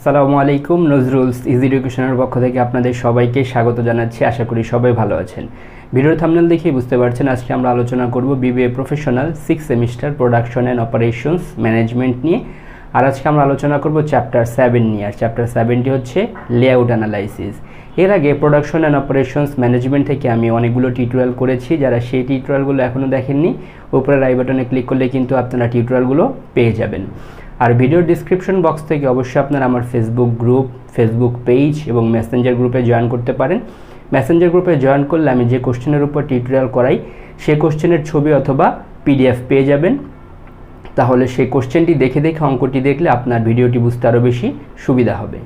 আসসালামু আলাইকুম নজরুলস ইজি এডুকেশনের পক্ষ থেকে আপনাদের সবাইকে স্বাগত জানাচ্ছি আশা করি সবাই ভালো আছেন ভিডিওর থাম্বনেল দেখে বুঝতে পারছেন আজকে আমরা আলোচনা করব BBA professional 6 semester production and operations management নিয়ে আর আজকে আমরা আলোচনা করব চ্যাপ্টার 7 নিয়ে আর চ্যাপ্টার 7 টি হচ্ছে লেআউট অ্যানালাইসিস এর আগে প্রোডাকশন এন্ড অপারেশনস ম্যানেজমেন্ট থেকে আমি অনেকগুলো টিউটোরিয়াল করেছি যারা সেই টিউটোরিয়ালগুলো এখনো দেখেননি উপরে আই বাটনে ক্লিক করলে কিন্তু আপনারা টিউটোরিয়ালগুলো পেয়ে যাবেন आर भिडियो डिस्क्रिप्शन बक्स थेके अवश्य आपनारा आमार फेसबुक ग्रुप फेसबुक पेज एबं मैसेंजर ग्रुपे जयन करते पारेन मैसेंजर ग्रुपे जयन करले आमि जे कोश्चेनेर उपर टिउटोरियल कराई सेई कोश्चेनेर छबि अथवा पीडिएफ पेये जाबेन ताहले सेई कोश्चेनटी देखे देखे अंकटी देखले आपनार भिडियोटी बुझते आरो बेशी सुविधा होबे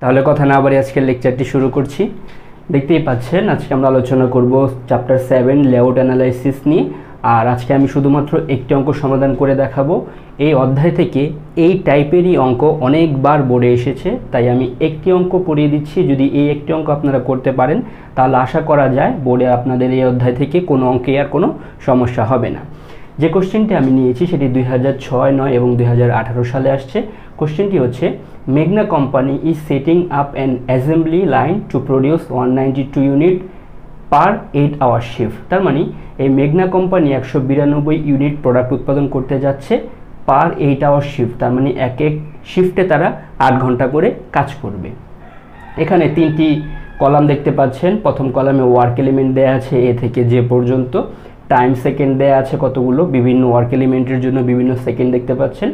ताहले कथा ना बाड़िये आजकेर लेक्चारटी शुरू करछि देखते ही पाच्छेन आजके आमरा आलोचना करब चैप्टार 7 लेआउट অ্যানালাইসিস নিয়ে और आज के शुधुमात्र एक अंक समाधान कर देखो ये अध्याय टाइपर ही अंक अनेक बार बोर्डे एसेछे ताई आमी एक अंक पढ़िए दिच्छी यदि ये एक अंक अपनारा करते पारेन ताहले आशा करा जाए बोर्डे आपनादेर ये अध्याय थेके कोनो अंके आर कोनो समस्या होबे ना जे कोश्चेनटी आमी नियेछि सेटी 2006-09 एबं 2018 साले आसछे कोश्चेनटी होच्छे Megna company is setting up an assembly line to produce 192 unit per 8-hour shift तार मानी ए Megna company 192 unit product उत्पादन करते जाच्छे पर 8-hour shift तार मानी एक एक शिफ्टे तारा 8 घंटा करे काज करबे एखाने तीनटी कलम देखते पाच्छेन प्रथम कलमे वार्क एलिमेंट देया आछे ए थेके जे पर्यन्त टाइम सेकेंड देया आछे कतगुलो विभिन्न वार्क एलिमेंटेर जोन्नो विभिन्न सेकेंड देखते पाच्छेन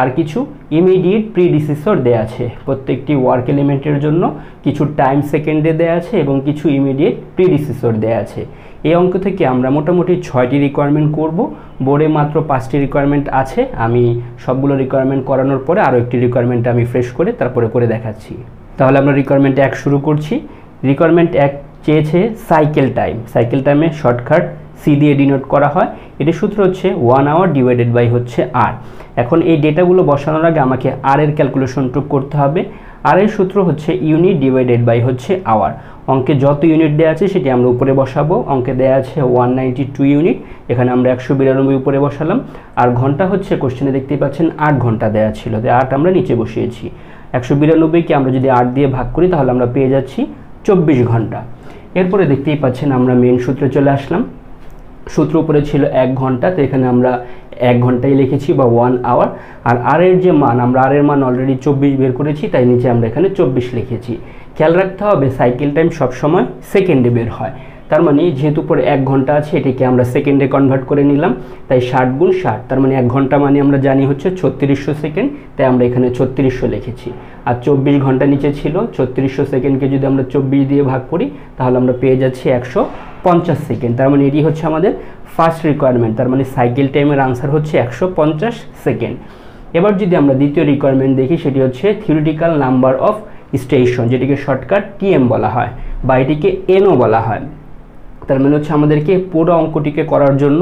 आर किछु इमिडिएट प्रिडिसेसर देया आछे प्रत्येकटी वार्क एलिमेंटेर जोन्नो किछु टाइम सेकेंडे देया आछे एबं किछु इमिडिएट प्रिडिसेसर देया आछे एई अंक थेके आमरा मोटामुटी 6टी रिक्वायरमेंट करब बोर्डे मात्र 5टी रिक्वायरमेंट आछे आमी सबगुलो रिक्वायरमेंट करानोर परे आरो एकटी रिक्वायरमेंट आमी फ्रेश करे तारपरे करे देखाच्छि ताहले आमरा रिक्वायरमेंट 1 शुरू करछि रिक्वायरमेंट 1 চেয়েছে সাইকেল টাইমে শর্টকাট সি দিয়ে ডিনোট করা হয় এর সূত্র হচ্ছে 1 আওয়ার ডিভাইডেড বাই হচ্ছে আর এখন এই ডেটাগুলো বসানোর আগে আমাকে আর এর ক্যালকুলেশনটুক করতে হবে আর এর সূত্র হচ্ছে ইউনিট ডিভাইডেড বাই হচ্ছে আওয়ার অঙ্কে যত ইউনিট দেয়া আছে সেটি আমরা উপরে বসাবো অঙ্কে দেয়া আছে 192 ইউনিট এখানে আমরা 192 উপরে বসালাম আর ঘন্টা হচ্ছে কোশ্চেনে দেখতেই পাচ্ছেন 8 ঘন্টা দেয়া ছিল তাই 8 আমরা নিচে বসিয়েছি 192 কে আমরা যদি 8 দিয়ে ভাগ করি তাহলে আমরা পেয়ে যাচ্ছি 24 ঘন্টা এরপরে দেখতেই পাচ্ছেন আমরা মেইন সূত্রে চলে আসলাম সূত্র উপরে ছিল 1 ঘন্টা তো এখানে আমরা 1 ঘন্টাই লিখেছি বা 1 আওয়ার আর আর এর যে মান আমরা আর এর মান অলরেডি 24 বের করেছি তাই নিচে আমরা এখানে 24 লিখেছি খেয়াল রাখতে হবে সাইকেল টাইম সব সময় সেকেন্ডে বের হয় তার মানে যেহেতু পরে 1 ঘন্টা আছে এটাকে আমরা সেকেন্ডে কনভার্ট করে নিলাম তাই 60 গুণ 60 তার মানে 1 ঘন্টা মানে আমরা জানি হচ্ছে 3600 সেকেন্ড তাই আমরা এখানে 3600 লিখেছি আর 24 ঘন্টা নিচে ছিল 3600 সেকেন্ডকে যদি আমরা 24 দিয়ে ভাগ করি তাহলে আমরা পেয়ে যাচ্ছি 150 সেকেন্ড তার মানে এটি হচ্ছে আমাদের ফার্স্ট রিকোয়ারমেন্ট তার মানে সাইকেল টাইমের आंसर হচ্ছে 150 সেকেন্ড এবার যদি আমরা দ্বিতীয় রিকোয়ারমেন্ট দেখি সেটি হচ্ছে থিওরিটিক্যাল নাম্বার অফ স্টেশন যেটিকে শর্টকাট টিএম বলা হয় বা এটিকে এনও বলা হয় তার মানে হচ্ছে আমাদেরকে পুরো অঙ্কটিকে করার জন্য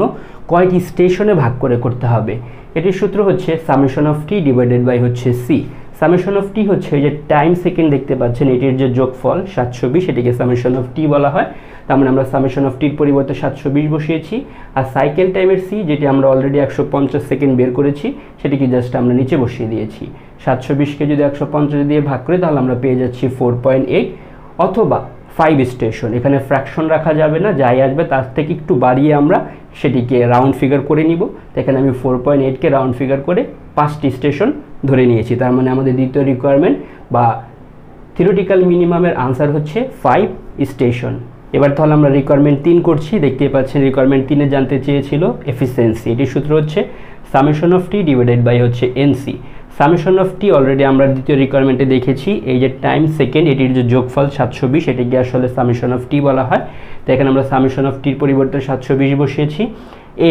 কয়টি স্টেশনে ভাগ করে করতে হবে এটির সূত্র হচ্ছে summation of T divided by হচ্ছে সি সামেশন অফ টি হচ্ছে যে টাইম সেকেন্ড দেখতে পাচ্ছেন এটির যে যোগফল 720 এটিকে সামেশন অফ টি বলা হয় তার মানে আমরা সামেশন অফ টি এর পরিবর্তে 720 বসিয়েছি আর সাইকেল টাইমের সি যেটি আমরা অলরেডি 150 সেকেন্ড বের করেছি সেটিকে জাস্ট আমরা নিচে বসিয়ে দিয়েছি 720 কে যদি 150 দিয়ে ভাগ করি তাহলে আমরা পেয়ে যাচ্ছি 4.8 অথবা 5 স্টেশন এখানে ফ্র্যাকশন রাখা যাবে না যাই আসবে তার থেকে একটু বাড়িয়ে আমরা সেটিকে রাউন্ড ফিগার করে নিব তো এখানে আমি 4.8 কে রাউন্ড ফিগার করে 5টি স্টেশন ধরে নিয়েছি তার মানে আমাদের দ্বিতীয় রিকোয়ারমেন্ট বা থিওরিটিক্যাল মিনিমামের आंसर হচ্ছে 5 স্টেশন এবার তাহলে আমরা রিকোয়ারমেন্ট 3 করছি দেখতে পাচ্ছেন রিকোয়ারমেন্ট 3 এ জানতে চেয়েছিল এফিশিয়েন্সি এটির সূত্র হচ্ছে summation of T divided by হচ্ছে NC summation of T already আমরা দ্বিতীয় রিকোয়ারমেন্টে দেখেছি এই যে টাইম সেকেন্ড এটির যে যোগফল 720 এটিকে আসলে সামেশন অফ টি বলা হয় তো এখানে আমরা সামেশন অফ টির পরিবর্তে 720 বসিয়েছি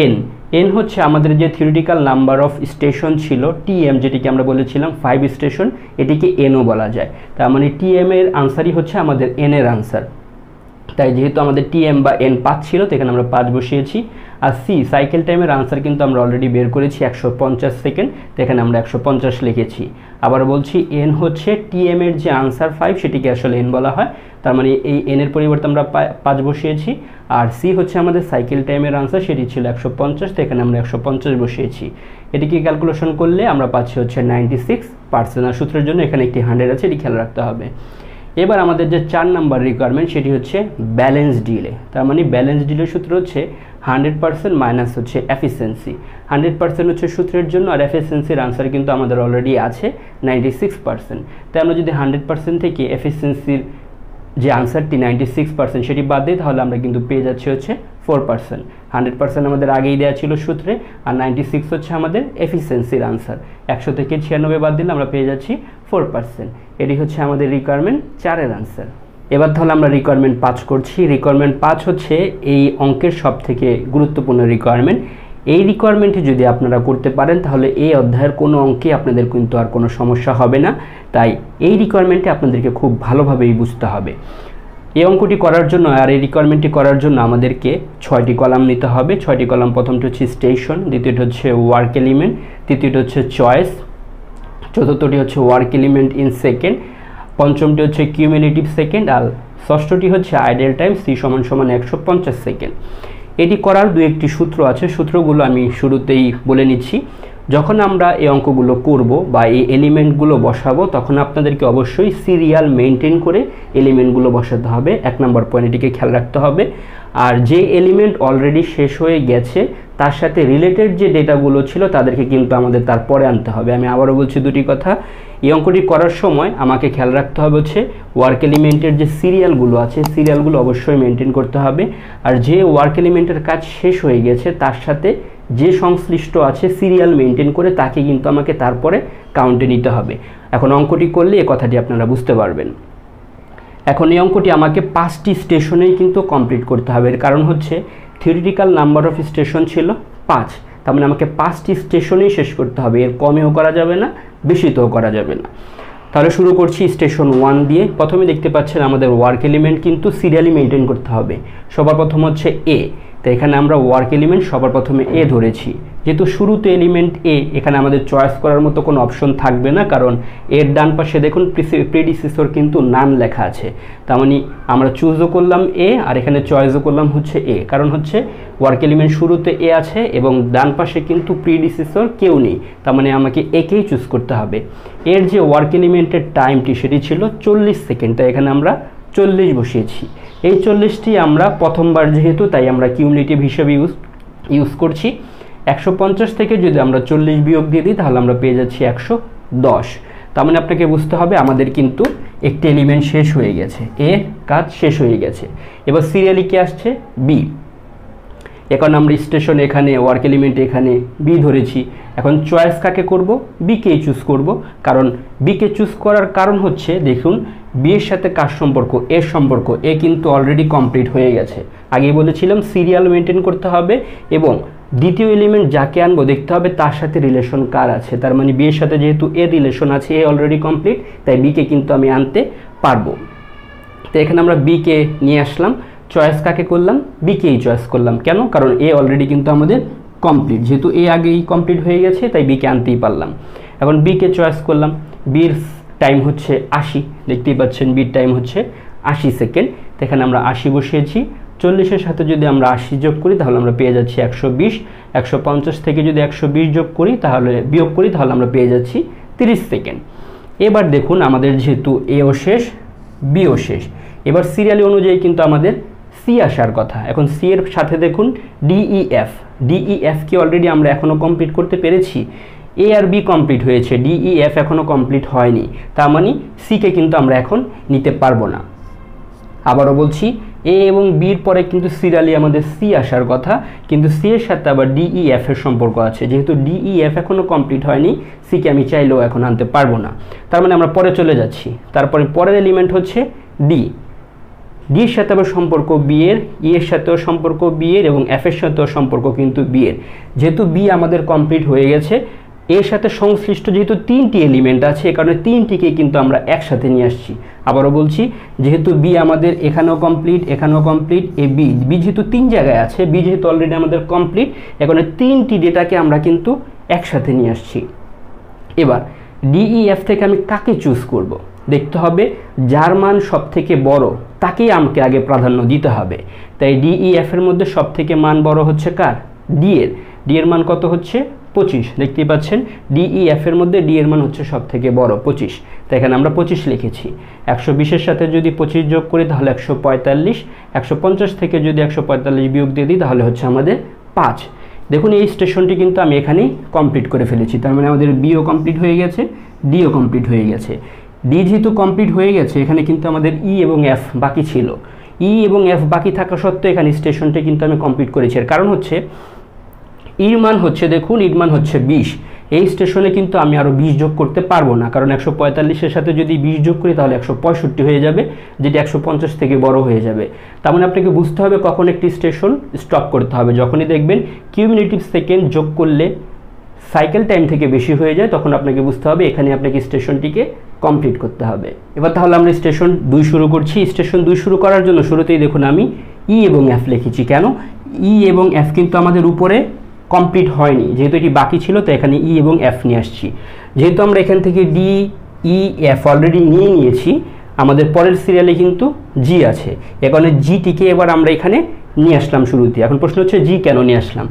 এন এন হচ্ছে আমাদের যে থিওরিটিক্যাল নাম্বার অফ স্টেশন ছিল টিএম যেটিকে আমরা বলেছিলাম 5 স্টেশন এটিকে এনও বলা যায় তার মানে টিএম এর आंसरই হচ্ছে আমাদের এন এর आंसर তাই যেহেতু আমাদের টিএম বা এন 5 ছিল তো এখানে আমরা 5 বসিয়েছি আর সি সাইকেল টাইমের आंसर কিন্তু আমরা অলরেডি বের করেছি 150 সেকেন্ড তো এখানে আমরা 150 লিখেছি আবার বলছি এন হচ্ছে টিএম এর যে आंसर 5 সেটিকে আসলে এন বলা হয় তার মানে এই এন এর পরিবর্তে আমরা 5 বসিয়েছি আর সি হচ্ছে আমাদের সাইকেল টাইমের आंसर সেটি ছিল 150 তো এখানে আমরা 150 বসিয়েছি এটিকে ক্যালকুলেশন করলে আমরা পাচ্ছি হচ্ছে 96% আর সূত্রের জন্য এখানে একটি 100 আছে এটি খেয়াল রাখতে হবে এবার আমাদের যে 4 নাম্বার রিকোয়ারমেন্ট সেটি হচ্ছে ব্যালেন্স ডিলে তার মানে ব্যালেন্স ডিলের সূত্র হচ্ছে 100% মাইনাস হচ্ছে এফিশিয়েন্সি 100% হচ্ছে সূত্রের জন্য আর এফিশিয়েন্সির आंसर কিন্তু আমাদের অলরেডি আছে 96% তাই আমরা যদি 100% থেকে এফিশিয়েন্সির যে आंसरটি 96% সেটি বাদ দিই তাহলে আমরা কিন্তু পেয়ে যাচ্ছি হচ্ছে 4% 100% আমাদের আগেই দেয়া ছিল সূত্রে আর 96 হচ্ছে আমাদের এফিশিয়েন্সির आंसर 100 থেকে 96 বাদ দিলে আমরা পেয়ে যাচ্ছি 4% এটি হচ্ছে আমাদের রিকোয়ারমেন্ট 4 এর आंसर এবার তাহলে আমরা রিকোয়ারমেন্ট 5 করছি রিকোয়ারমেন্ট 5 হচ্ছে এই অঙ্কের সবথেকে গুরুত্বপূর্ণ রিকোয়ারমেন্ট এই রিকোয়ারমেন্টটি যদি আপনারা করতে পারেন তাহলে এই অধ্যায়ের কোনো অঙ্কে আপনাদের কিন্তু আর কোনো সমস্যা হবে না তাই এই রিকোয়ারমেন্টটি আপনাদেরকে খুব ভালোভাবেই বুঝতে হবে এই অঙ্কটি করার জন্য আর এই রিকোয়ারমেন্টটি করার জন্য আমাদেরকে 6টি কলাম নিতে হবে 6টি কলাম প্রথমটি হচ্ছে স্টেশন দ্বিতীয়টি হচ্ছে ওয়ার্ক এলিমেন্ট তৃতীয়টি হচ্ছে চয়েস চতুর্থটি হচ্ছে ওয়ার্ক এলিমেন্ট ইন সেকেন্ড পঞ্চমটি হচ্ছে কিউমুলেটিভ সেকেন্ড আর ষষ্ঠটি হচ্ছে আইডল টাইম c সমান সমান 150 সেকেন্ড এটি করার দুই একটি সূত্র আছে সূত্রগুলো আমি শুরুতেই বলে নিচ্ছি যখন আমরা এই অঙ্কগুলো করব বা এই এলিমেন্টগুলো বসাবো তখন আপনাদেরকে অবশ্যই সিরিয়াল মেইনটেইন করে এলিমেন্টগুলো বসাতে হবে এক নাম্বার পয়েন্টটিকে খেয়াল রাখতে হবে আর যে এলিমেন্ট অলরেডি শেষ হয়ে গেছে তার সাথে রিলেটেড যে ডেটাগুলো ছিল তাদেরকে কিন্তু আমাদের তারপরে আনতে হবে আমি আবারো বলছি দুটি কথা এই অঙ্কটি করার সময় আমাকে খেয়াল রাখতে হবে হচ্ছে ওয়ার্ক এলিমেন্টের যে সিরিয়ালগুলো আছে সিরিয়ালগুলো অবশ্যই মেইনটেইন করতে হবে আর যে ওয়ার্ক এলিমেন্টের কাজ শেষ হয়ে গেছে তার সাথে যে সংশ্লিষ্ট আছে সিরিয়াল মেইনটেইন করে তাকে কিন্তু আমাকে তারপরে কাউন্টে নিতে হবে এখন অঙ্কটি করলে এই কথাটি আপনারা বুঝতে পারবেন এখন এই অঙ্কটি আমাকে 5টি স্টেশনেই কিন্তু কমপ্লিট করতে হবে এর কারণ হচ্ছে থিওরিটিক্যাল নাম্বার অফ স্টেশন ছিল 5 তার মানে আমাকে 5টি স্টেশনেই শেষ করতে হবে এর কমেও করা যাবে না বেশিও করা যাবে না তাহলে শুরু করছি স্টেশন 1 দিয়ে প্রথমে দেখতে পাচ্ছেন আমাদের ওয়ার্ক এলিমেন্ট কিন্তু সিরিয়ালি মেইনটেইন করতে হবে সবার প্রথম হচ্ছে এ তো এখানে আমরা ওয়ার্ক এলিমেন্ট সবার প্রথমে এ ধরেছি যেহেতু শুরুতে এলিমেন্ট এ এখানে আমাদের চয়েস করার মতো কোনো অপশন থাকবে না কারণ এর ডান পাশে দেখুন প্রেডিসেসর কিন্তু নান লেখা আছে তার মানে আমরা চুজও করলাম এ আর এখানে চয়েসও করলাম হচ্ছে এ কারণ হচ্ছে ওয়ার্ক এলিমেন্ট শুরুতে এ আছে এবং ডান পাশে কিন্তু প্রেডিসেসর কেউ নেই তার মানে আমাকে একেই চুজ করতে হবে এর যে ওয়ার্ক এলিমেন্টের টাইমটি সেটি ছিল 40 সেকেন্ড তাই এখানে আমরা 40 বসিয়েছি এই 40টি আমরা প্রথমবার যেহেতু তাই আমরা কিউমুলেটিভ হিসাবে ইউজ করছি 150 থেকে যদি আমরা 40 বিয়োগ দিয়ে দিই তাহলে আমরা পেয়ে যাচ্ছি 110 তার মানে আপনাকে বুঝতে হবে আমাদের কিন্তু একটা এলিমেন্ট শেষ হয়ে গেছে এ কাজ শেষ হয়ে গেছে এবার সিরিয়ালি কি আসছে বি এখন আমরা স্টেশন এখানে ওয়ার্ক এলিমেন্ট এখানে বি ধরেছি এখন চয়েস কাকে করব বি কে চুজ করব কারণ বি কে চুজ করার কারণ হচ্ছে দেখুন বি এর সাথে কার সম্পর্ক এ কিন্তু অলরেডি কমপ্লিট হয়ে গেছে আগে বলেছিলাম সিরিয়াল মেইনটেইন করতে হবে এবং দ্বিতীয় এলিমেন্ট যাকে আনবো দেখতে হবে তার সাথে রিলেশন কার আছে তার মানে বি এর সাথে যেহেতু এ রিলেশন আছে এ অলরেডি কমপ্লিট তাই বি কে কিন্তু আমি আনতে পারবো তো এখানে আমরা বি কে নিয়ে আসলাম চয়েস কাকে করলাম বি কে চয়েস করলাম কেন কারণ এ অলরেডি কিন্তু আমাদের কমপ্লিট যেহেতু এ আগেই কমপ্লিট হয়ে গেছে তাই বি কে আনতেই পারলাম এখন বি কে চয়েস করলাম বি এর টাইম হচ্ছে 80 দেখতেই পাচ্ছেন বি এর টাইম হচ্ছে 80 সেকেন্ড তো এখানে আমরা 80 বসিয়েছি 40 এর সাথে যদি আমরা 80 যোগ করি তাহলে আমরা পেয়ে যাচ্ছি 120 150 থেকে যদি 120 যোগ করি তাহলে বিয়োগ করি তাহলে আমরা পেয়ে যাচ্ছি 30 সেকেন্ড এবার দেখুন আমাদের যেহেতু এ ও শেষ বি ও শেষ এবার সিরিয়ালি অনুযায়ী কিন্তু আমাদের সি আসার কথা এখন সি এর সাথে দেখুন DEF কি অলরেডি আমরা এখনো কমপ্লিট করতে পেরেছি এ আর বি কমপ্লিট হয়েছে DEF এখনো কমপ্লিট হয়নি তার মানে সি কে কিন্তু আমরা এখন নিতে পারবো না আবারো বলছি এ এবং বি এর পরে কিন্তু সিরিয়ালি আমাদের সি আসার কথা কিন্তু সি এর সাথে আবার DEF এর সম্পর্ক আছে যেহেতু DEF এখনো কমপ্লিট হয়নি সি কে আমি চাইলেও এখন আনতে পারবো না তার মানে আমরা পরে চলে যাচ্ছি তারপরে পরের এলিমেন্ট হচ্ছে ডি ডি এর সাথে আবার সম্পর্ক বি এর ই এর সাথেও সম্পর্ক বি এর এবং এফ এর সাথেও সম্পর্ক কিন্তু বি এর যেহেতু বি আমাদের কমপ্লিট হয়ে গেছে एर साथे संश्लिष्ट जेहेतु तीनटी एलिमेंट आछे ए कारणे तीनटीके किन्तु आमरा एकसाथे निये आसछि। आबारो बोलछि जेहेतु बी आमादेर एखानेओ कमप्लीट ए बी बी जेहेतु तीन जायगाय आछे बी जेहेतु अलरेडी आमादेर कमप्लीट एखाने तीनटी डेटाके आमरा किन्तु एकसाथे निये आसछि। एबार डी ई एफ थेके आमि काके चूज करब देखते हबे जार मान सबथेके बड़ो ताकेई आमके आगे प्राधान्य दिते हबे। ताई डी ई एफ एर मध्ये सबथेके मान बड़ो हच्छे कार डी एर मान कत हच्छे 25 देखते पाच्छेन डी ई एफ एर मध्य डी एर मान हच्छे सबथेके बड़ो 25 तो एखाने आमरा 25 लिखेछि 120 एर साथे जदि 25 जोग करी ताहले 145 150 थेके जदि 145 बियोग दिये दिई ताहले हच्छे आमादेर 5। देखुन एई स्टेशनटी किन्तु आमि एखानेई कमप्लीट करे फेलेछि तार माने आमादेर बिओ कमप्लीट हये गेछे डिओ कमप्लीट हये गेछे। डी जेहेतु कमप्लीट हये गेछे एखाने किन्तु आमादेर ई एबं एफ बाकी छिलो ई एबं एफ बाकी थाका सत्त्वेও एखाने स्टेशनटी किन्तु आमि कमप्लीट करेछि एर कारण हच्छे ईर मान होच्छे देखुन ईर मान होच्छे 20 ए स्टेशने किन्तु आमि आरो 20 जोग करते पारबो ना कारण 145 एर साथे जदि 20 जोग करी ताहले 165 हये जाबे जेटा 150 थेके बड़ो हये जाबे। तार माने आपनाके बुझते होबे कखन एकटी स्टेशन स्टप करते होबे जखोनी देखबेन किउमुलेटिव सेकेंड जोग करले साइकेल टाइम थेके बेशी हये जाय तखन आपनाके बुझते होबे एखाने आपनाके स्टेशनटिके कमप्लीट करते होबे। एबार ताहले आमरा स्टेशन 2 शुरू करछि। स्टेशन 2 शुरू करार जोन्नो शुरूतेई देखुन आमि ई एबं एफ लिखेछि केन ई एबं एफ किन्तु आमादेर उपरे कमप्लीट হয়নি যেহেতু এটি বাকি ছিল তো এখানে ই এবং এফ নিয়ে আসছি। যেহেতু আমরা এখান থেকে ডি ই এফ অলরেডি নিয়ে নিয়েছি আমাদের পরের সিরিয়ালে কিন্তু জি আছে এখন জি টিকে এবার আমরা এখানে নিয়ে আসলাম শুরুতে। এখন প্রশ্ন হচ্ছে জি কেন নিয়ে আসলাম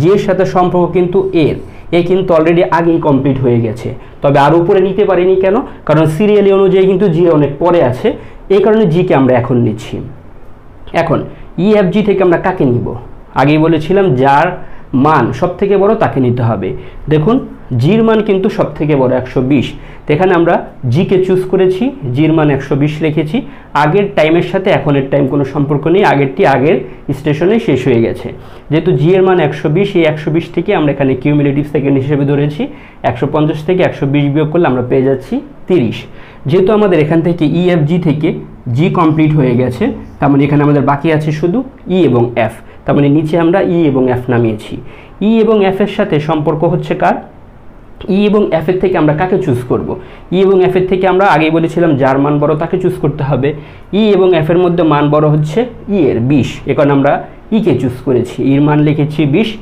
জি এর সাথে সম্পর্ক কিন্তু এর এ কিন্তু অলরেডি আগেই কমপ্লিট হয়ে গেছে তবে আর উপরে নিতে পারিনি কেন কারণ সিরিয়ালি অনুযায়ী কিন্তু জি অনেক পরে আছে এই কারণে জি কে আমরা এখন নিচ্ছি। এখন ই এফ জি থেকে আমরা কাকে নিব আগেই বলেছিলাম যার मान सबথेके बड़ो ताके निते हबे देखुन जिर मान किन्तु सबथेके बड़ो 120 तो एखाने आमरा जी के चूज करेछि जिर मान 120 लिखेछि आगेर टाइमेर साथे एखोनेर टाइम कोनो सम्पर्क नेई आगेरटी आगेर स्टेशने शेष हये गेछे जेहेतु जी एर मान 120 एई 120 टिके आमरा एखाने किउमुलेटिव सेकेंड हिसेबे धरेछि 150 थेके 120 बियोग करले आमरा पेये जाচ্ছি 30 जेहेतु आमादेर एखान थेके ई एफ जी थेके जी कमप्लीट हये गेछे तार माने एखाने आमादेर बाकी आछे शुधु ई एबं एफ तार माने नीचे आमरा ई एबं एफ नामिয়েছি ই এবং এফ এর সাথে সম্পর্ক হচ্ছে কার ই এবং এফ এর থেকে আমরা কাকে চুজ করব ই এবং এফ এর থেকে আমরা আগেই বলেছিলাম যার মান বড় তাকে চুজ করতে হবে ই এবং এফ এর মধ্যে মান বড় হচ্ছে ই এর 20 এখন আমরা ই কে চুজ করেছি ই এর মান লিখেছি 20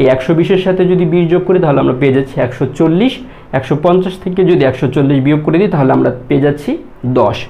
এই 120 এর সাথে যদি 20 যোগ করি তাহলে আমরা পেয়ে যাচ্ছি 140 150 থেকে যদি 140 বিয়োগ করে দিই তাহলে আমরা পেয়ে যাচ্ছি 10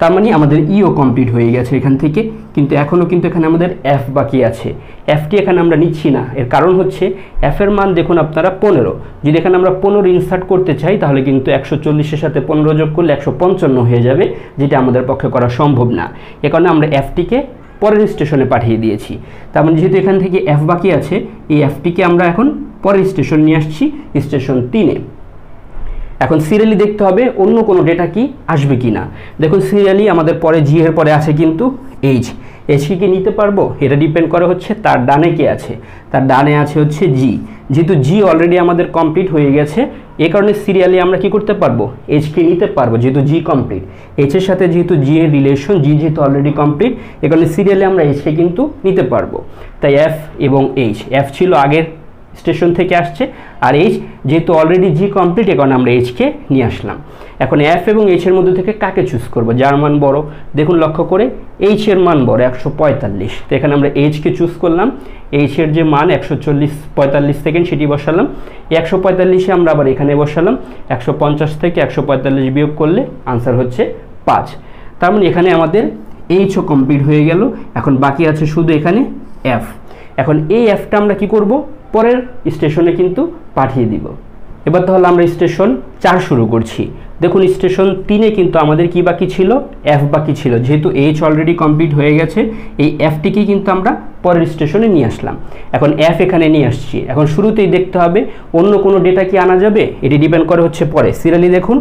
তার মানে আমাদের ইও কমপ্লিট হয়ে গেছে এখান থেকে কিন্তু এখনো কিন্তু এখানে আমাদের এফ বাকি আছে এফটি এখানে আমরা নিচ্ছি না এর কারণ হচ্ছে এফ এর মান দেখুন আপনারা 15 যদি এখানে আমরা 15 ইনসার্ট করতে চাই তাহলে কিন্তু 140 এর সাথে 15 যোগ করলে 155 হয়ে যাবে যেটা আমাদের পক্ষে করা সম্ভব না এই কারণে আমরা এফটিকে পরের স্টেশনে পাঠিয়ে দিয়েছি। তার মানে যেহেতু এখান থেকে এফ বাকি আছে এই এফটিকে আমরা এখন পরের স্টেশন নিয়ে আসছি স্টেশন 3 এ। এখন সিরিয়ালি দেখতে হবে অন্য কোন ডেটা কি আসবে কিনা দেখুন সিরিয়ালি আমাদের পরে জি এর পরে আছে কিন্তু এইচ এইচ কি নিতে পারবো এটা ডিপেন্ড করে হচ্ছে তার ডানে কি আছে তার ডানে আছে হচ্ছে জি যেহেতু জি অলরেডি আমাদের কমপ্লিট হয়ে গেছে এই কারণে সিরিয়ালি আমরা কি করতে পারবো এইচ কে নিতে পারবো যেহেতু জি কমপ্লিট এইচ এর সাথে যেহেতু জি এর রিলেশন জি যেহেতু অলরেডি কমপ্লিট এই কারণে সিরিয়ালি আমরা এইচ কে কিন্তু নিতে পারবো। তাই এফ এবং এইচ এফ ছিল আগের स्टेशन थे आसछे और एच जेहेतु अलरेडी जी कमप्लीट एखन आमरा एच के निये आसलाम एखन एफ एबं एच एर मध्य थेके काके चूज करब जार मान बड़ो देखुन लक्ष्य करे एच एर मान बड़ो 145 तो एखाने आमरा एच के चूज करलाम एच एर जे मान 145 सेकेंड सेटी बसालाम 145 ए आमरा आबार एखाने बसालाम 150 थेके 145 बियोग करले आंसर हच्छे 5 तार माने एखाने आमादेर एचओ कमप्लीट हये गेल एखन बाकी आछे शुधु एखाने एफ एखन ए एफटा आमरा कि करब পরের স্টেশনে কিন্তু পাঠিয়ে দিব। এবার তাহলে আমরা স্টেশন 4 শুরু করছি দেখুন স্টেশন 3 এ কিন্তু আমাদের কি বাকি ছিল এফ বাকি ছিল যেহেতু এইচ অলরেডি কমপ্লিট হয়ে গেছে এই এফটিকে কিন্তু আমরা পরের স্টেশনে নিয়ে আসলাম এখন এফ এখানে নিয়ে আসছি এখন শুরুতেই দেখতে হবে অন্য কোনো ডেটা কি আনা যাবে এটি ডিপেন্ড করে হচ্ছে পরে সিরিয়ালি দেখুন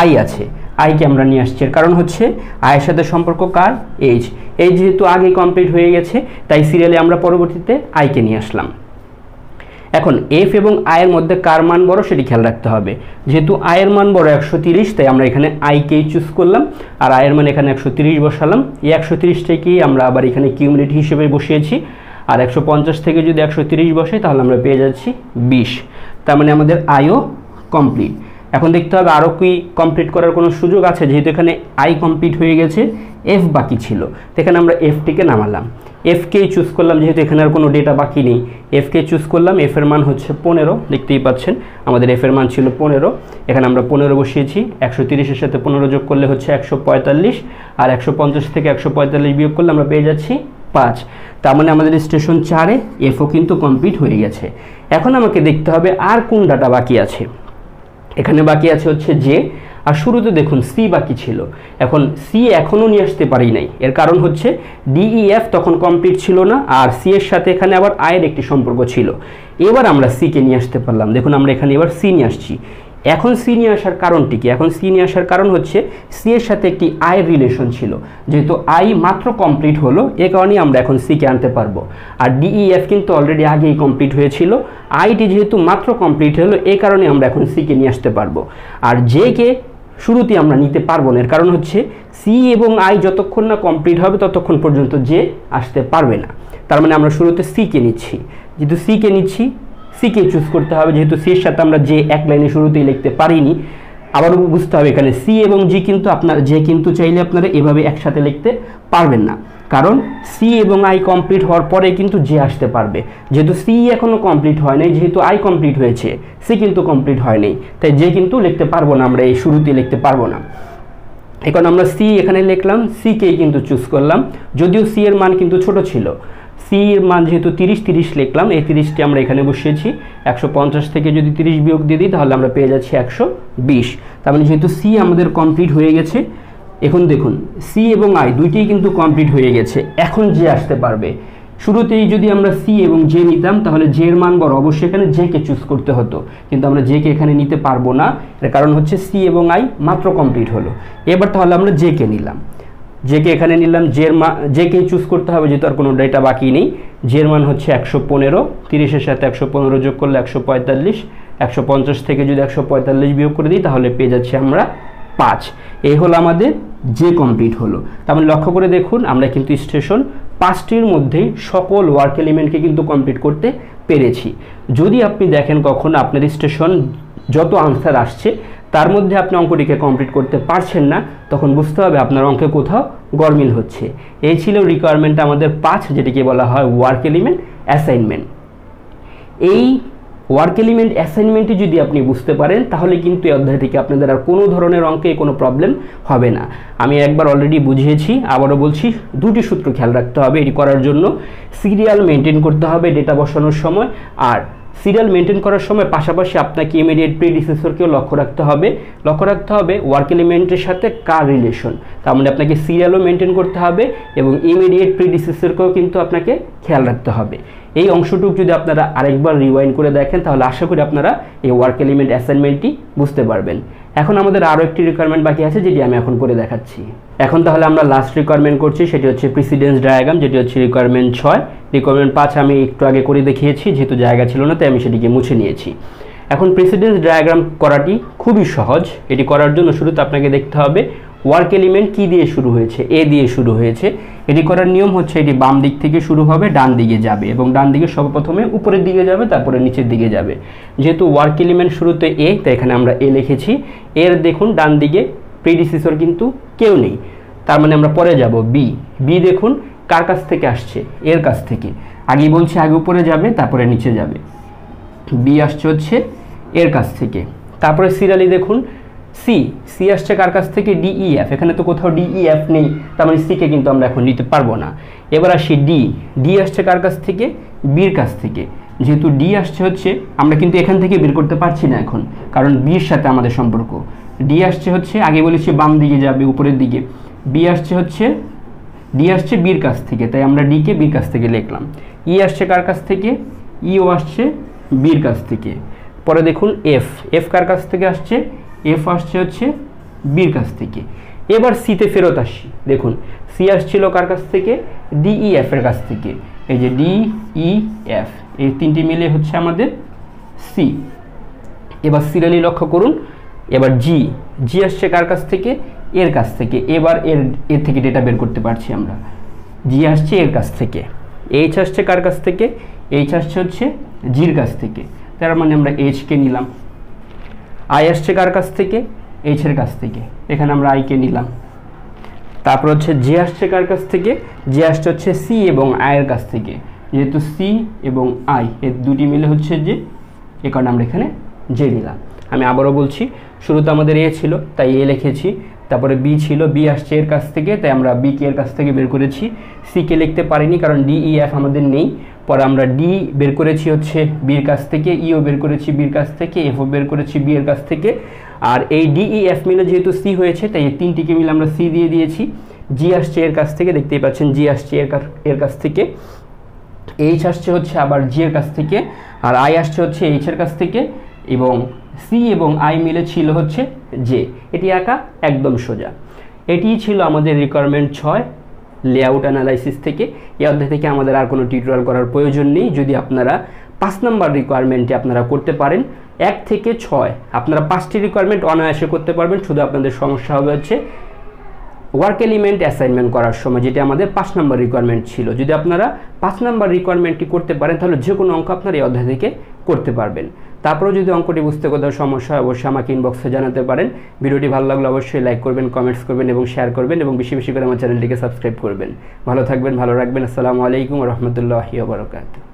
আই আছে আই কে আমরা নিয়ে আসছি এর কারণ হচ্ছে আই এর সাথে সম্পর্ক কার এইচ এই যেহেতু আগে কমপ্লিট হয়ে গেছে তাই সিরিয়ালি আমরা পরবর্তীতে আই কে নিয়ে আসলাম। এখন এফ এবং আই এর মধ্যে কার মান বড় সেটি খেয়াল রাখতে হবে যেহেতু আই এর মান বড় 130 তাই আমরা এখানে আই কে চুজ করলাম আর আই এর মান এখানে 130 বসালাম এই 130 টাকেই আমরা আবার এখানে কিউমুলেটিভ হিসেবে বসিয়েছি আর 150 থেকে যদি 130 বসাই তাহলে আমরা পেয়ে যাচ্ছি 20 তার মানে আমাদের আইও कमप्लीट एखन देखते हबे आरो कि कमप्लीट करार कोनो सुयोग आछे जेहेतु एखाने आई कमप्लीट हये गेछे एफ बाकी छिलो तो एखाने आमरा एफ टिके नामालाम एफ के चूज करलाम जेहेतु एखाने आर कोनो डेटा बाकी नेई एफ के चूज करलाम एफर मान होच्छे 15 देखतेई पाচ্ছেন आमादेर एफर मान छिलो 15 एखाने आमरा 15 बसिয়েছি 130 एर साथे 15 जोग करले होच्छे 145 आर 150 थेके 145 बियोग करले आमरा पेये जाচ্ছি 5 तार माने आमादेर स्टेशन 4 ए एफओ किन्तु कमप्लीट हये गेछे एखन आमाके देखते हबे आर कोन डाटा बाकी आछे एखाने बाकी आछे होच्छे जे आर शुरूते देखुन सी बाकी छिलो एखन सी एखोनो निये आसते पारि नाई एर कारण होच्छे डिईएफ तखन कमप्लीट छिलो ना आर सी एर साथे एखाने आबार आयेर एकटि सम्पर्क छिलो एबार आमरा सी के निये आसते पारलाम देखुन आमरा एखाने एबार सी निये आसछि एखन सी निये आसार कारणटी कि एखन सी निये आसार कारण होच्छे सी एर साथे एकटि आय रिलेशन छिलो जेहेतु आई मात्र कमप्लीट हलो ए कारणे आमरा एखन सी के आनते पारबो आर डिईएफ किन्तु अलरेडी आगेई कमप्लीट हयेछिलो आईटी जेहेतु मात्र कमप्लीट हलो ए कारणे आमरा एखन सी के निये आसते पारबो आर जे के शुरूते आमरा निते पारबो ना एर कारण होच्छे सी एबं आई जतक्षण ना कमप्लीट हबे ततक्षण पर्यन्त जे आसते पारबे ना तार माने आमरा शुरूते सी के निচ্ছি जेहेतु सी के निচ্ছি सी के चूज करते हैं जेहेतु सी एर साथे आमरा जे एक लाइने शुरूते लिखते पारिनी आबार बुझते हबे एखाने सी एबं जी किन्तु आपनारा जे किन्तु चाइले आपनारा एभाबे एकसाथे लिखते पारबेन ना कारण सी एबं आई कमप्लीट होवार परे किन्तु जे आसते पारबे जेहेतु सी एखोनो कमप्लीट हय नाई जेहेतु आई कमप्लीट हयेछे सी किन्तु कमप्लीट हय नाई ताई जे किन्तु लिखते पारबो ना आमरा एई शुरूते लिखते पारबो ना एखन आमरा सी एखाने लिखलाम सी के किन्तु चूज करलाम यदिओ सी एर मान किन्तु छोटो छिलो सी एर मान जेहेतु 30 30 लिखलाम ए 30 टी आमरा एखाने बसिয়েছি 150 थेके जोदि 30 बियोग दिए दिई ताहले आमरा पेये जाচ্ছি 120 तार माने जेहेतु सी आमादेर कमप्लीट हये गेछे एखन देखुन सी एबं आई दुइटेई किन्तु कमप्लीट हये गेछे एखन जे आसते पारबे शुरूतेई जोदि आमरा सी एबं जे निताम ताहले जे एर मान बराबर अवश्यई एखाने जे के चूज करते हतो किन्तु आमरा जे के एखाने निते पारबो ना एर कारण होच्छे सी एबं आई मात्र कमप्लीट हलो एबार ताहले आमरा जे के निलाम जे के एखाने निलाम जेर मान जे के चूज करते हबे जेहेतु आर कोनो डेटा बाकी नेई जेर मान होच्छे 115 30 एर साथे 115 जोग करले 145 150 थेके जोदि 145 बियोग करे दिई ताहले पेये जाচ্ছি आमरा 5 ए हलो आमादेर जे कमप्लीट हलो ताहले लक्ष्य करे देखुन आमरा किन्तु स्टेशन 5টির মধ্যে সকল ওয়ার্ক এলিমেন্টকে কিন্তু কমপ্লিট করতে পেরেছি যদি আপনি দেখেন কখন আপনার স্টেশন যত आंसर আসছে তার মধ্যে আপনি অঙ্কটিকে কমপ্লিট করতে পারছেন না তখন বুঝতে হবে আপনার অঙ্কে কোথাও গরমিল হচ্ছে এই ছিল রিকোয়ারমেন্ট আমাদের 5 যেটিকে বলা হয় ওয়ার্ক এলিমেন্ট অ্যাসাইনমেন্ট এই ওয়ার্ক এলিমেন্ট অ্যাসাইনমেন্টটি যদি আপনি বুঝতে পারেন তাহলে কিন্তু এই অধ্যায় থেকে আপনাদের আর কোনো ধরনের অঙ্কে কোনো প্রবলেম হবে না আমি একবার অলরেডি বুঝিয়েছি আবারো বলছি দুটি সূত্র খেয়াল রাখতে হবে এটি করার জন্য সিরিয়াল মেইনটেইন করতে হবে ডেটা বসানোর সময় আর সিরিয়াল মেইনটেইন করার সময় পাশাপাশি আপনাকে ইমিডিয়েট প্রিডিসেসরকেও লক্ষ্য রাখতে হবে ওয়ার্ক এলিমেন্টের সাথে কার রিলেশন তার মানে আপনাকে সিরিয়ালও মেইনটেইন করতে হবে এবং ইমিডিয়েট প্রিডিসেসরকেও কিন্তু আপনাকে খেয়াল রাখতে হবে এই অংশটুক যদি আপনারা আরেকবার রিওয়াইন্ড করে দেখেন তাহলে আশা করি আপনারা এই ওয়ার্ক এলিমেন্ট অ্যাসাইনমেন্টটি বুঝতে পারবেন এখন আমাদের আরো একটি রিকোয়ারমেন্ট বাকি আছে যেটি আমি এখন করে দেখাচ্ছি এখন তাহলে আমরা লাস্ট রিকোয়ারমেন্ট করছি সেটি হচ্ছে প্রেসিডেন্স ডায়াগ্রাম যেটি হচ্ছে রিকোয়ারমেন্ট 6 রিকোয়ারমেন্ট 5 আমি একটু আগে করে দেখিয়েছি যেহেতু জায়গা ছিল না তাই আমি সেটিকে মুছে নিয়েছি এখন প্রেসিডেন্স ডায়াগ্রাম করাটি খুবই সহজ এটি করার জন্য শুরুতে আপনাকে দেখতে হবে ওয়ার্ক এলিমেন্ট কি দিয়ে শুরু হয়েছে এ দিয়ে শুরু হয়েছে এটি করার নিয়ম হচ্ছে এটি বাম দিক থেকে শুরু হবে ডান দিকে যাবে এবং ডান দিকে সর্বপ্রথমে উপরের দিকে যাবে তারপরে নিচের দিকে যাবে যেহেতু ওয়ার্ক এলিমেন্ট শুরুতে এ তাই এখানে আমরা এ লিখেছি এর দেখুন ডান দিকে প্রেডিসেসর কিন্তু কেউ নেই তার মানে আমরা পরে যাব বি বি দেখুন কার কাছ থেকে আসছে এর কাছ থেকে আগে বলছি আগে উপরে যাবে তারপরে নিচে যাবে বি আসছে হচ্ছে এর কাছ থেকে তারপরে সিরিয়ালি দেখুন सी सी আসছে কার কাছ থেকে ডিইএফ এখানে তো কোথাও ডিইএফ নেই তার মানে সি কে কিন্তু আমরা এখন নিতে পারবো না এবার আসি ডি ডি আসছে কার কাছ থেকে বি এর কাছ থেকে যেহেতু ডি আসছে হচ্ছে আমরা কিন্তু এখান থেকে বের করতে পারছি না এখন কারণ বি এর সাথে আমাদের সম্পর্ক ডি আসছে হচ্ছে আগে বলেছি বাম দিকে যাবে উপরের দিকে বি আসছে হচ্ছে ডি আসছে বি এর কাছ থেকে তাই আমরা ডি কে বি এর কাছ থেকে লিখলাম ই আসছে কার কাছ থেকে ই ও আসছে বি এর কাছ থেকে পরে দেখুন এফ এফ কার কাছ থেকে আসছে एफ आसছে হচ্ছে বি এর কাছ থেকে এবার সি তে ফেরত আসি দেখুন সি আসছিল কার কাছ থেকে ডি ই এফ এর কাছ থেকে এই যে ডি ই এফ এই তিনটি মিলে হচ্ছে আমাদের সি এবার সিরিয়ালি লক্ষ্য করুন এবার জি জি আসছে কার কাছ থেকে এর কাছ থেকে এবার এর এ থেকে ডেটা বের করতে পারছি আমরা জি আসছে এর কাছ থেকে এইচ আসছে কার কাছ থেকে এইচ আসছে হচ্ছে জি এর কাছ থেকে তার মানে আমরা এইচ কে নিলাম आई आसছে কার কাছ থেকে এইচ এর কাছ থেকে এখানে আমরা আই কে নিলাম তারপর হচ্ছে জে আসছে কার কাছ থেকে জে আসছে হচ্ছে সি এবং আই এর কাছ থেকে যেহেতু সি এবং আই এই দুটি মিলে হচ্ছে যে এই কারণে আমরা এখানে জে নিলাম আমি আবারো বলছি শুরুতে আমাদের এ ছিল তাই এ লিখেছি তারপরে বি ছিল বি আসছে এর কাছ থেকে তাই আমরা বি কে এর কাছ থেকে বের করেছি সি কে লিখতে পারিনি কারণ ডি ই এফ আমাদের নেই পরে আমরা ডি বের করেছি হচ্ছে বি এর কাছ থেকে ই ও বের করেছি বি এর কাছ থেকে এফ ও বের করেছি বি এর কাছ থেকে আর এই ডি ই এফ মিলে যেহেতু সি হয়েছে তাই এই তিনটিকে মিলে আমরা সি দিয়ে দিয়েছি জি আসছে এর কাছ থেকে দেখতেই পাচ্ছেন জি আসছে এর কাছ থেকে এইচ আসছে হচ্ছে আবার জি এর কাছ থেকে আর আই আসছে হচ্ছে এইচ এর কাছ থেকে এবং সি এবং আই মিলে ছিল হচ্ছে জে এটি আঁকা একদম সোজা এটিই ছিল আমাদের রিকোয়ারমেন্ট 6 লেআউট অ্যানালাইসিস থেকে এই অধ্যায় থেকে আমাদের আর কোনো টিউটোরিয়াল করার প্রয়োজন নেই যদি আপনারা 5 নম্বর রিকোয়ারমেন্টে আপনারা করতে পারেন 1 থেকে 6 আপনারা 5টি রিকোয়ারমেন্ট অনায়াসে করতে পারবেন শুধু আপনাদের সমস্যা হবে হচ্ছে ওয়ার্ক এলিমেন্ট অ্যাসাইনমেন্ট করার সময় যেটা আমাদের 5 নম্বর রিকোয়ারমেন্ট ছিল যদি আপনারা 5 নম্বর রিকোয়ারমেন্টটি করতে পারেন তাহলে যে কোনো অঙ্ক আপনারা এই অধ্যায় থেকে করতে পারবেন তারপরেও যদি অঙ্কটি বুঝতে কোনো সমস্যা হয় অবশ্যই আমাকে ইনবক্সে জানাতে পারেন ভিডিওটি ভালো লাগলে অবশ্যই লাইক করবেন কমেন্টস করবেন এবং শেয়ার করবেন এবং বেশি বেশি করে আমার চ্যানেলটিকে সাবস্ক্রাইব করবেন ভালো থাকবেন ভালো রাখবেন আসসালামু আলাইকুম ওয়া রাহমাতুল্লাহি ওয়া বারাকাতুহু